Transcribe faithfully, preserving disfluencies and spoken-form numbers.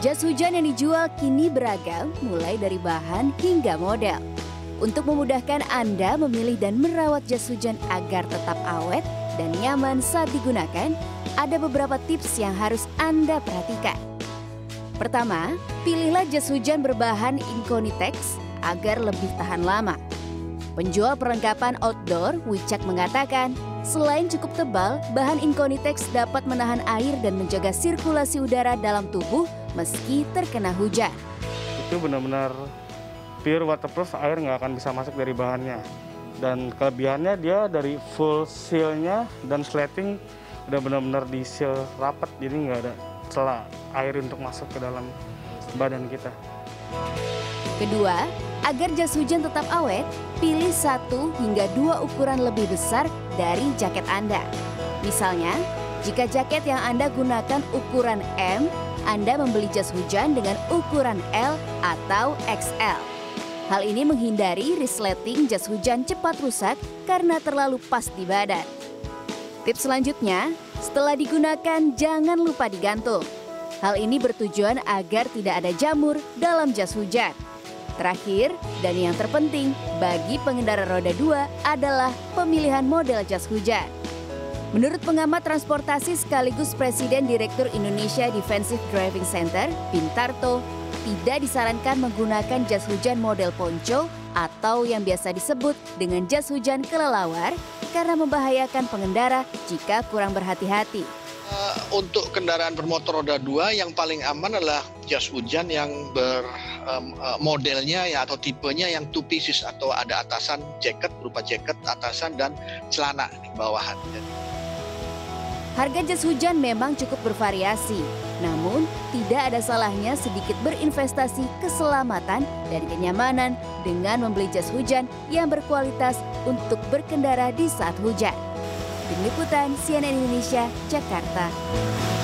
Jas hujan yang dijual kini beragam, mulai dari bahan hingga model. Untuk memudahkan Anda memilih dan merawat jas hujan agar tetap awet dan nyaman saat digunakan, ada beberapa tips yang harus Anda perhatikan. Pertama, pilihlah jas hujan berbahan Inconitex agar lebih tahan lama. Penjual perlengkapan outdoor, Wicak, mengatakan, selain cukup tebal, bahan Inconitex dapat menahan air dan menjaga sirkulasi udara dalam tubuh meski terkena hujan. Itu benar-benar pure waterproof, air nggak akan bisa masuk dari bahannya. Dan kelebihannya dia dari full seal-nya dan slating udah benar-benar di seal rapat, jadi nggak ada celah air untuk masuk ke dalam badan kita. Kedua, agar jas hujan tetap awet, pilih satu hingga dua ukuran lebih besar dari jaket Anda. Misalnya, jika jaket yang Anda gunakan ukuran M, Anda membeli jas hujan dengan ukuran L atau X L. Hal ini menghindari resleting jas hujan cepat rusak karena terlalu pas di badan. Tips selanjutnya, setelah digunakan jangan lupa digantung. Hal ini bertujuan agar tidak ada jamur dalam jas hujan. Terakhir, dan yang terpenting bagi pengendara roda dua adalah pemilihan model jas hujan. Menurut pengamat transportasi sekaligus Presiden Direktur Indonesia Defensive Driving Center, Bintarto, tidak disarankan menggunakan jas hujan model ponco atau yang biasa disebut dengan jas hujan kelelawar karena membahayakan pengendara jika kurang berhati-hati. Untuk kendaraan bermotor roda dua yang paling aman adalah jas hujan yang ber um, modelnya ya atau tipenya yang two pieces atau ada atasan jaket berupa jaket atasan dan celana di bawahan. Harga jas hujan memang cukup bervariasi, namun tidak ada salahnya sedikit berinvestasi keselamatan dan kenyamanan dengan membeli jas hujan yang berkualitas untuk berkendara di saat hujan. Tim Liputan C N N Indonesia, Jakarta.